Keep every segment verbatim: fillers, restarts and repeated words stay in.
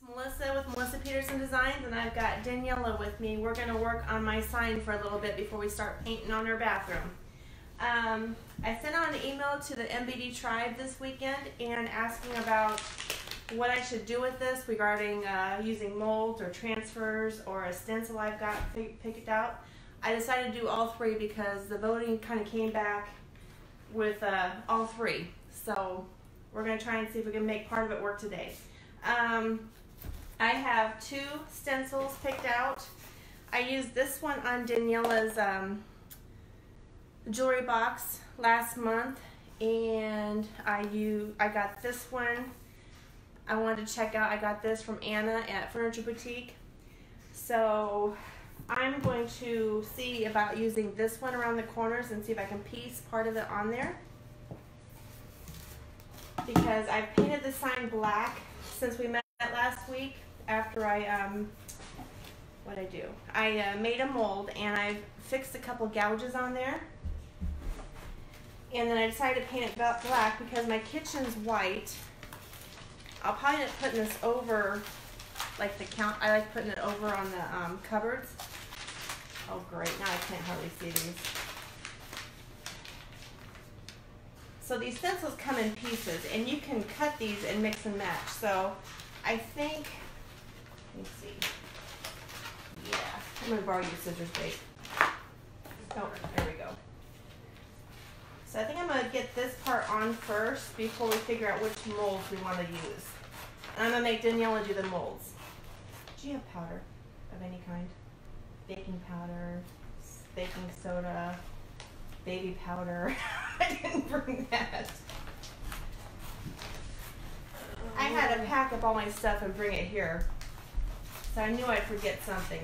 It's Melissa with Melissa Peterson Designs, and I've got Daniela with me. We're going to work on my sign for a little bit before we start painting on her bathroom. Um, I sent out an email to the M B D tribe this weekend and asking about what I should do with this regarding uh, using molds or transfers or a stencil I've got picked out. I decided to do all three because the voting kind of came back with uh, all three. So we're going to try and see if we can make part of it work today. Um, I have two stencils picked out. I used this one on Daniela's um, jewelry box last month, and I used, I got this one. I wanted to check out, I got this from Anna at Furniture Boutique. So I'm going to see about using this one around the corners and see if I can piece part of it on there. Because I painted the sign black since we met last week after I, um, what'd I do? I uh, made a mold and I fixed a couple gouges on there. And then I decided to paint it black because my kitchen's white. I'll probably end up putting this over, like the count, I like putting it over on the um, cupboards. Oh great, now I can't hardly see these. So these stencils come in pieces, and you can cut these and mix and match. So I think, let me see. Yeah, I'm gonna borrow your scissors, babe. Oh, there we go. So I think I'm gonna get this part on first before we figure out which molds we wanna use. And I'm gonna make Daniela do the molds. Do you have powder of any kind? Baking powder, baking soda, baby powder. I didn't bring that. I had to pack up all my stuff and bring it here. So I knew I'd forget something.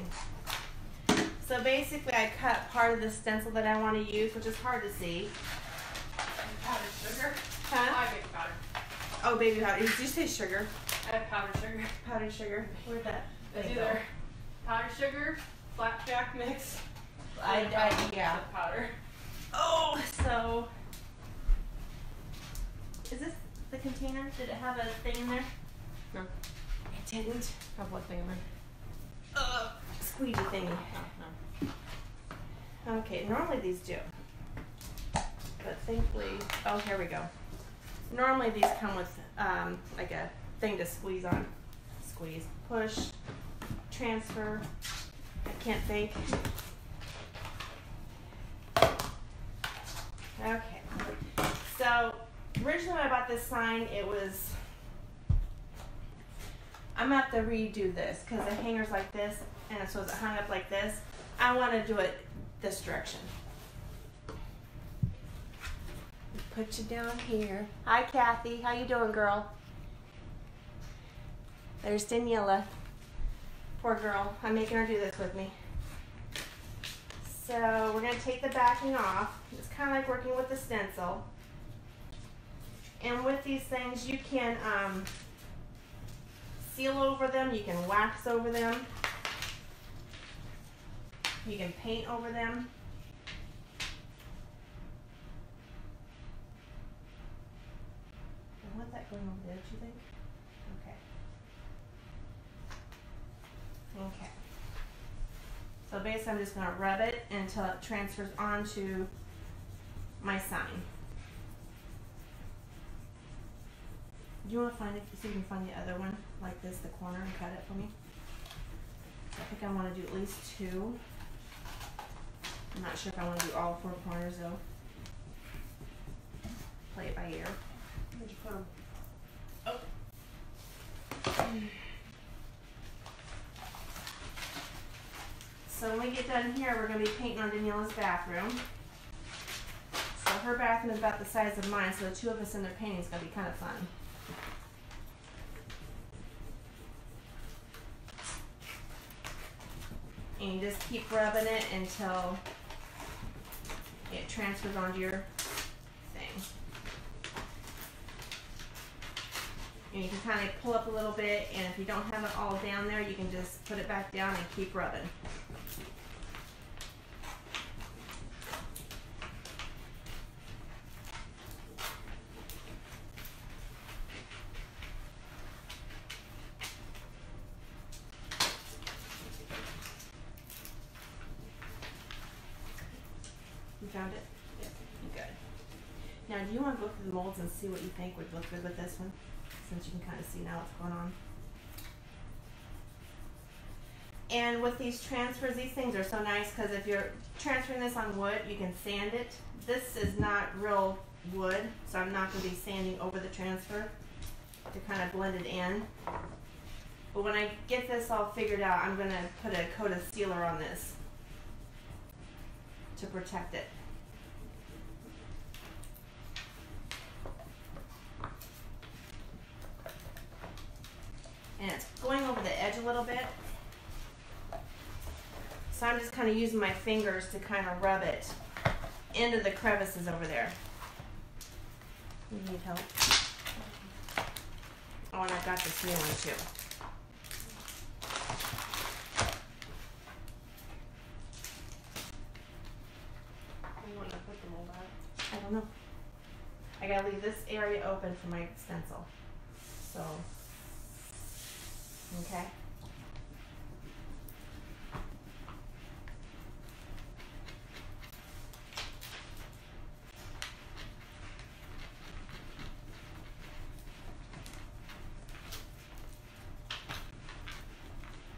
So basically I cut part of the stencil that I want to use, which is hard to see. Powdered sugar? Huh? Oh, I have baby powder. Oh, baby powder. Did you say sugar? I have powdered sugar. Powdered sugar. Where'd that? It's either powdered sugar, flapjack mix. I, I yeah. Powder. Oh, so is this the container? Did it have a thing in there? No, it didn't. Have what thing in there? Uh, squeegee thingy. Oh, no. Okay, normally these do, but thankfully, oh, here we go. Normally these come with um, like a thing to squeeze on. Squeeze, push, transfer. I can't think. Okay, so originally when I bought this sign, it was, I'm gonna have to redo this because the hanger's like this and it's supposed to hung up like this. I want to do it this direction. Put you down here. Hi Kathy, how you doing, girl? There's Daniela. Poor girl, I'm making her do this with me. So we're going to take the backing off. It's kind of like working with the stencil. And with these things, you can um, seal over them, you can wax over them, you can paint over them. And what's that going over there, do you think? Okay. Okay. So basically I'm just going to rub it until it transfers onto my sign. Do you want to find it, see if you can find the other one like this, the corner, and cut it for me? I think I want to do at least two. I'm not sure if I want to do all four corners though. Play it by ear. Where'd you put them? Oh. So when we get done here, we're going to be painting on Daniela's bathroom. So her bathroom is about the size of mine, so the two of us in their painting is going to be kind of fun. And you just keep rubbing it until it transfers onto your thing. And you can kind of pull up a little bit, and if you don't have it all down there, you can just put it back down and keep rubbing. found it? Yep. Good. Now, do you want to go through the molds and see what you think would look good with this one? Since you can kind of see now what's going on. And with these transfers, these things are so nice because if you're transferring this on wood, you can sand it. This is not real wood, so I'm not going to be sanding over the transfer to kind of blend it in. But when I get this all figured out, I'm going to put a coat of sealer on this to protect it. And it's going over the edge a little bit. So I'm just kind of using my fingers to kind of rub it into the crevices over there. You need help? Oh, and I've got this new one too. You want to put the mold out? I don't know. I gotta leave this area open for my stencil. So, okay.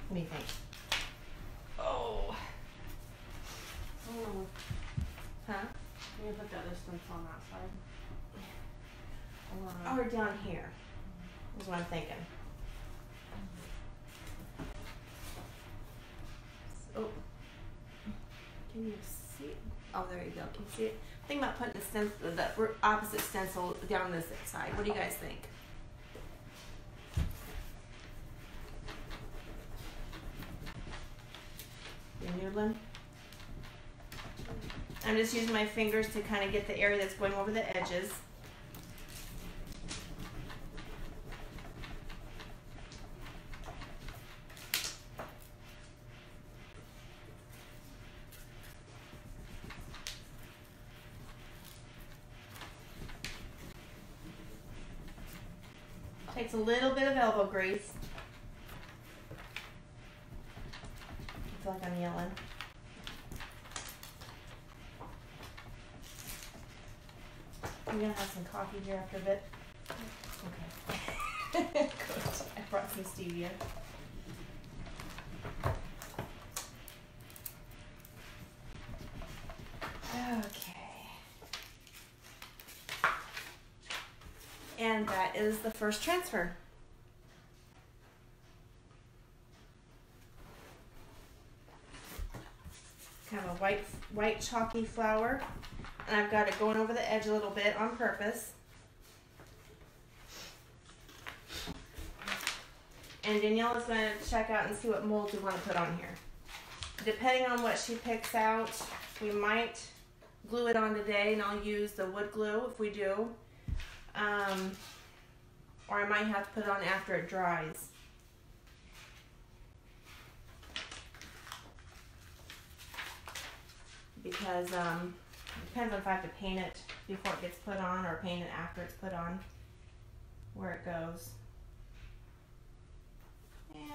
What do you think? Oh. Oh. Huh? You put the other stencil on that side. Or, or down here. Is what I'm thinking. Oh. Can you see? Oh, there you go. Can you see it? Think about putting the stencil, the opposite stencil down this side. What do you guys think? I'm just using my fingers to kind of get the area that's going over the edges. Takes a little bit of elbow grease. I feel like I'm yelling. I'm gonna have some coffee here after a bit. Okay. Good. I brought some stevia. Okay. And that is the first transfer. Kind of a white, white chalky flower. And I've got it going over the edge a little bit on purpose. And Danielle is going to check out and see what mold we want to put on here. Depending on what she picks out, we might glue it on today, and I'll use the wood glue if we do. Um, or I might have to put it on after it dries. Because, um, depends on if I have to paint it before it gets put on or paint it after it's put on, where it goes.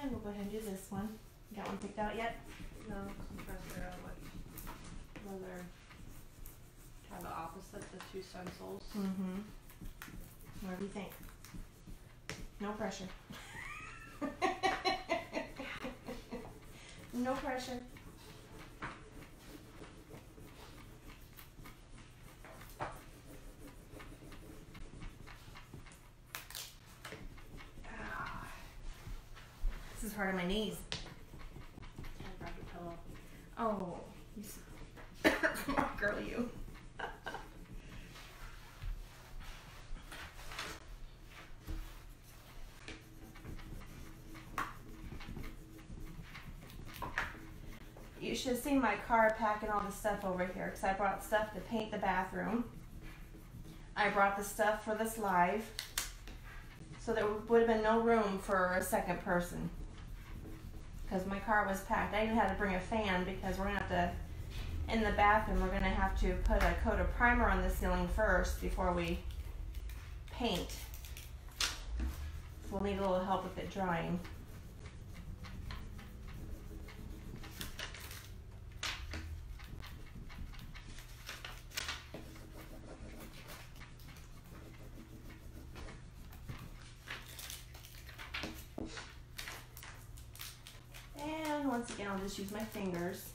And we'll go ahead and do this one. You got one picked out yet? No, I'm trying to figure out what, whether try the opposite, the two stencils. Mm-hmm. Whatever you think. No pressure. No pressure. This is hard on my knees. I grabbed a pillow. Oh, you smart girl, you. You should have seen my car packing all the stuff over here because I brought stuff to paint the bathroom. I brought the stuff for this live, so there would have been no room for a second person. Because my car was packed. I even had to bring a fan because we're going to have to, in the bathroom, we're going to have to put a coat of primer on the ceiling first before we paint. So we'll need a little help with it drying. once again, I'll just use my fingers.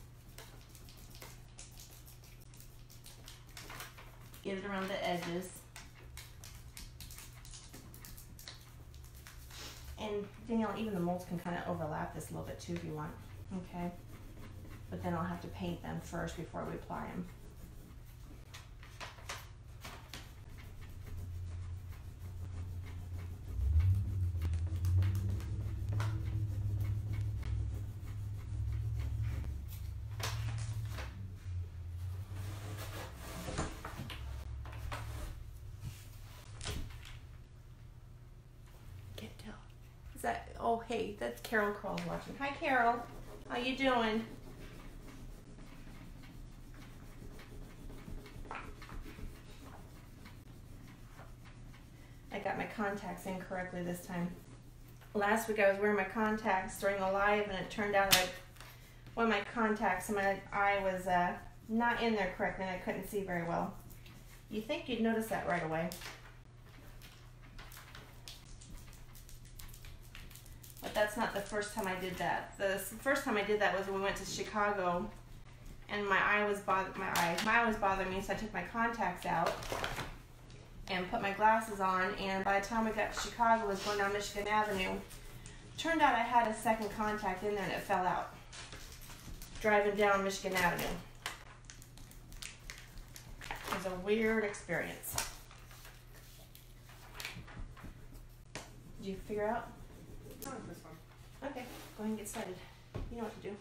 Get it around the edges. And Danielle, even the molds can kind of overlap this a little bit too if you want, okay? But then I'll have to paint them first before we apply them. That, oh hey, that's Carol Crawls watching. Hi Carol, how you doing? I got my contacts in correctly this time. Last week I was wearing my contacts during a live and it turned out like one of my contacts in my eye was uh, not in there correctly and I couldn't see very well. You'd think you'd notice that right away. But that's not the first time I did that. The first time I did that was when we went to Chicago, and my eye was bother my eye my eye was bothering me, so I took my contacts out and put my glasses on. And by the time we got to Chicago, it was going down Michigan Avenue. Turned out I had a second contact in there, and it fell out driving down Michigan Avenue. It was a weird experience. Did you figure out? This one. Okay, go ahead and get started. You know what to do.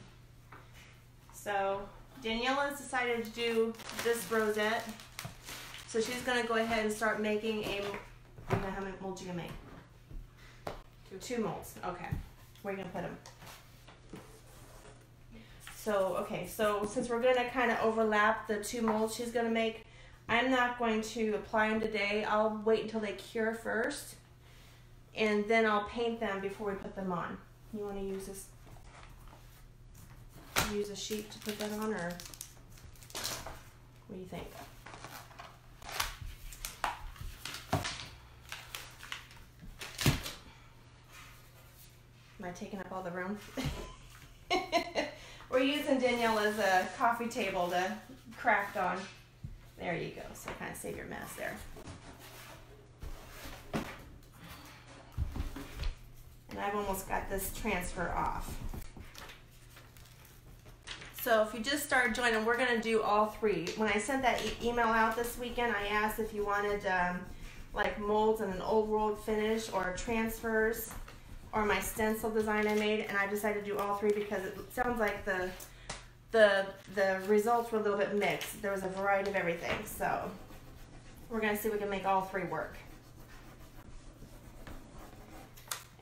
So Daniela has decided to do this rosette. So she's going to go ahead and start making a, I don't know how many molds you can make. Two. Two molds. Okay. Where are you going to put them? So, okay, so since we're going to kind of overlap the two molds she's going to make, I'm not going to apply them today. I'll wait until they cure first. And then I'll paint them before we put them on. You want to use this, use a sheet to put that on, or what do you think? Am I taking up all the room? We're using Danielle as a coffee table to craft on. There you go, so kind of save your mess there. And I've almost got this transfer off. So if you just start joining, we're going to do all three. When I sent that e email out this weekend, I asked if you wanted um, like molds and an old world finish or transfers or my stencil design I made, and I decided to do all three because it sounds like the the the results were a little bit mixed. There was a variety of everything, so we're going to see if we can make all three work.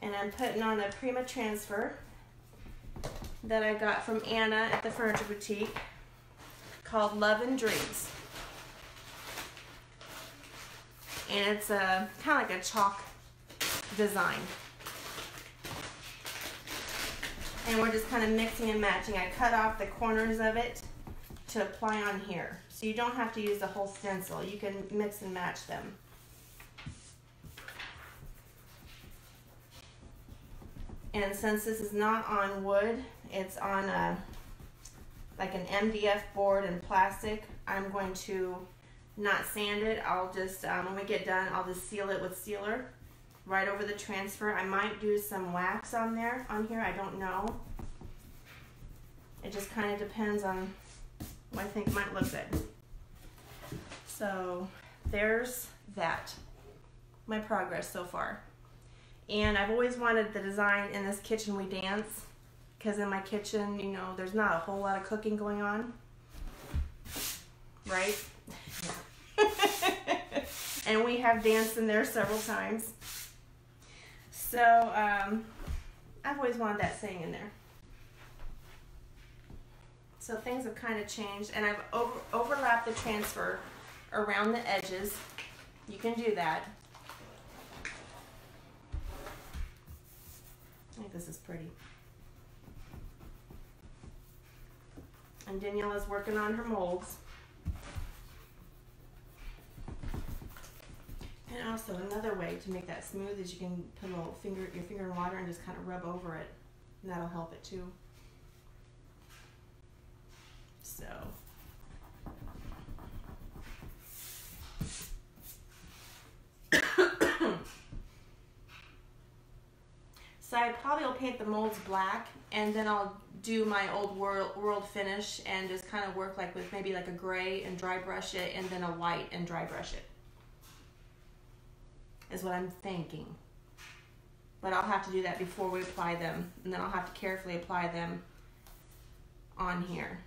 And I'm putting on a Prima transfer that I got from Anna at the Furniture Boutique called Love and Dreams. And it's a kind of like a chalk design. And we're just kind of mixing and matching. I cut off the corners of it to apply on here. So you don't have to use the whole stencil. You can mix and match them. And since this is not on wood, it's on a, like an M D F board and plastic, I'm going to not sand it. I'll just, um, when we get done, I'll just seal it with sealer right over the transfer. I might do some wax on there, on here, I don't know. It just kind of depends on what I think might look good. So there's that, my progress so far. And I've always wanted the design in this kitchen we dance, because in my kitchen, you know, there's not a whole lot of cooking going on, right? And we have danced in there several times. So um, I've always wanted that saying in there. So things have kind of changed, and I've over overlapped the transfer around the edges. You can do that. I think this is pretty. And Daniela's working on her molds. And also another way to make that smooth is you can put a little finger, your finger in water and just kind of rub over it. And that'll help it too. So so I probably will paint the molds black, and then I'll do my old world, world finish and just kind of work like with maybe like a gray and dry brush it, and then a white and dry brush it, is what I'm thinking. But I'll have to do that before we apply them, and then I'll have to carefully apply them on here.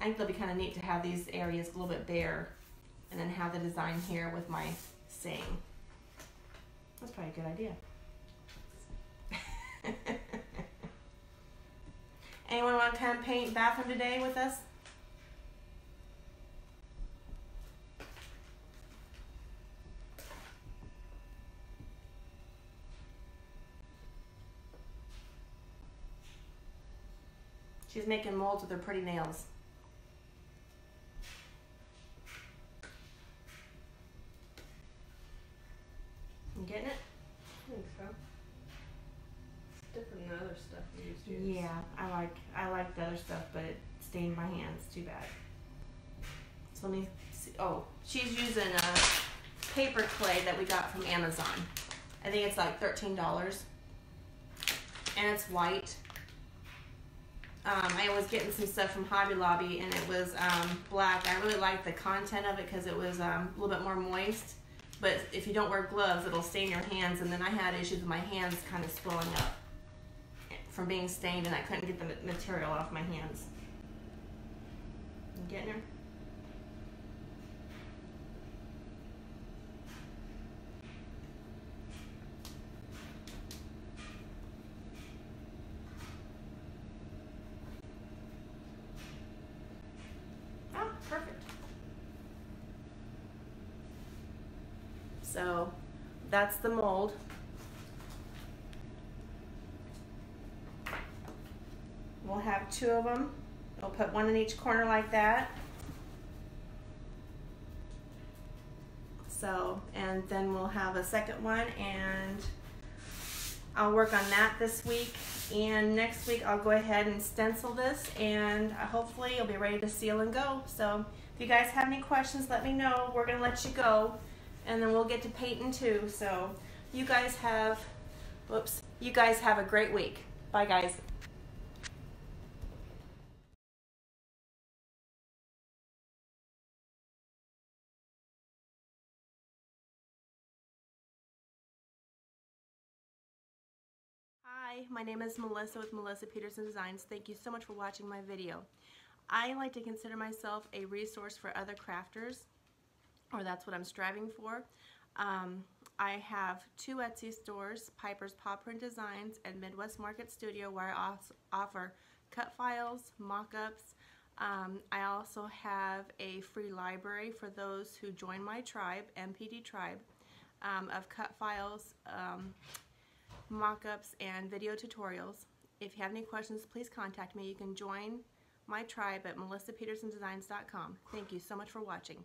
I think it'll be kind of neat to have these areas a little bit bare and then have the design here with my saying. That's probably a good idea. Anyone want to come paint bathroom today with us? She's making molds with her pretty nails. You getting it? I think so. It's different than other stuff you used to use. Yeah, I like I like the other stuff, but it stained my hands. Too bad. So let me see. Oh, she's using a paper clay that we got from Amazon. I think it's like thirteen dollars, and it's white. Um, I was getting some stuff from Hobby Lobby, and it was um, black. I really liked the content of it because it was um, a little bit more moist. But if you don't wear gloves, it'll stain your hands. And then I had issues with my hands kind of swelling up from being stained, and I couldn't get the material off my hands. You getting her? So that's the mold. We'll have two of them. We'll put one in each corner like that. So, and then we'll have a second one, and I'll work on that this week. And next week I'll go ahead and stencil this, and hopefully you'll be ready to seal and go. So if you guys have any questions, let me know. We're gonna let you go, and then we'll get to painting too. So you guys have, whoops, you guys have a great week. Bye guys. Hi, my name is Melissa with Melissa Peterson Designs. Thank you so much for watching my video. I like to consider myself a resource for other crafters, or that's what I'm striving for. Um, I have two Etsy stores, Piper's Pop Print Designs and Midwest Market Studio, where I also offer cut files, mock-ups. Um, I also have a free library for those who join my tribe, M B D tribe, um, of cut files, um, mock-ups, and video tutorials. If you have any questions, please contact me. You can join my tribe at melissa peterson designs dot com. Thank you so much for watching.